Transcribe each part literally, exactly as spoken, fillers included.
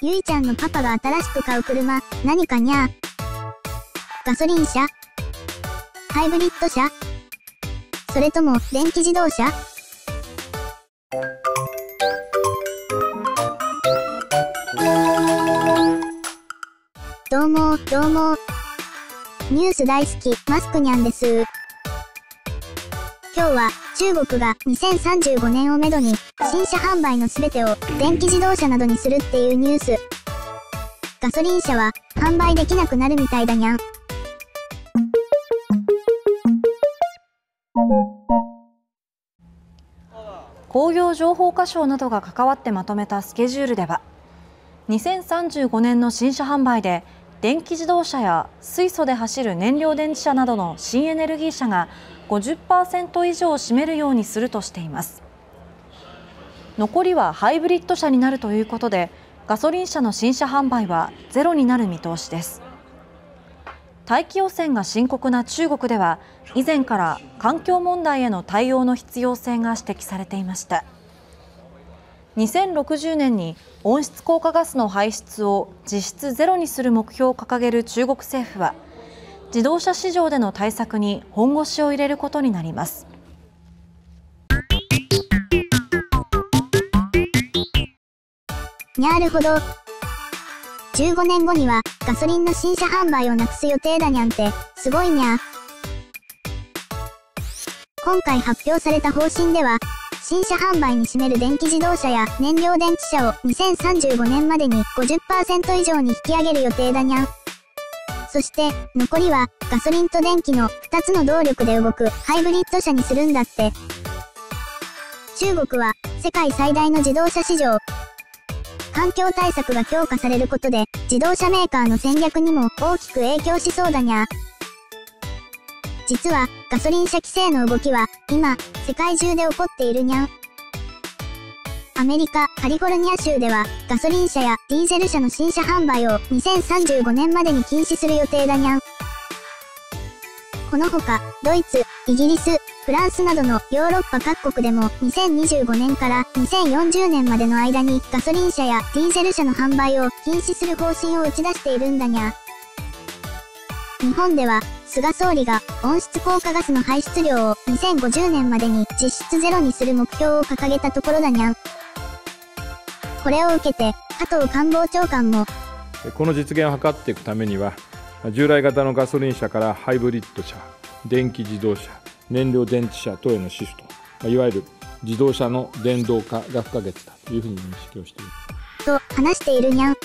ゆいちゃんのパパが新しく買う車、何かにゃー。ガソリン車？ハイブリッド車？それとも、電気自動車？どうもー、どうもー。ニュース大好き、マスクニャンですー。今日は、中国がにせんさんじゅうごねんをめどに、新車販売のすべてを電気自動車などにするっていうニュース。ガソリン車は販売できなくなるみたいだにゃん。工業情報化省などが関わってまとめたスケジュールでは、にせんさんじゅうごねんの新車販売で電気自動車や水素で走る燃料電池車などの新エネルギー車が ごじゅっパーセント 以上を占めるようにするとしています。残りはハイブリッド車になるということで、ガソリン車の新車販売はゼロになる見通しです。大気汚染が深刻な中国では、以前から環境問題への対応の必要性が指摘されていました。にせんろくじゅうねんに温室効果ガスの排出を実質ゼロにする目標を掲げる中国政府は、自動車市場での対策に本腰を入れることになります。にゃるほど。じゅうごねんごにはガソリンの新車販売をなくす予定だにゃんって、すごいにゃー。今回発表された方針では、新車販売に占める電気自動車や燃料電池車をにせんさんじゅうごねんまでに ごじゅっパーセント 以上に引き上げる予定だにゃん。そして、残りはガソリンと電気のふたつの動力で動くハイブリッド車にするんだって。中国は世界最大の自動車市場。環境対策が強化されることで、自動車メーカーの戦略にも大きく影響しそうだにゃ。実は、ガソリン車規制の動きは、今、世界中で起こっているにゃん。アメリカ・カリフォルニア州では、ガソリン車やディーゼル車の新車販売をにせんさんじゅうごねんまでに禁止する予定だにゃん。このほか、ドイツ、イギリス、フランスなどのヨーロッパ各国でもにせんにじゅうごねんからにせんよんじゅうねんまでの間にガソリン車やディーゼル車の販売を禁止する方針を打ち出しているんだにゃ。日本では菅総理が温室効果ガスの排出量をにせんごじゅうねんまでに実質ゼロにする目標を掲げたところだにゃ。これを受けて加藤官房長官も、この実現を図っていくためには、従来型のガソリン車からハイブリッド車、電気自動車、燃料電池車等へのシフト、いわゆる自動車の電動化が不可欠だというふうに認識をしていると話しているにゃん。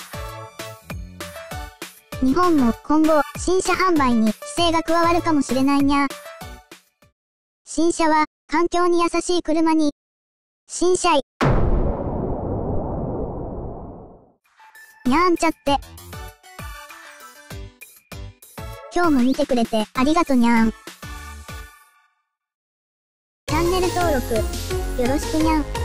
日本も今後、新車販売に規制が加わるかもしれないにゃ。新車は環境に優しい車に、新車医にゃんちゃって。今日も見てくれてありがとにゃん。チャンネル登録よろしくにゃん。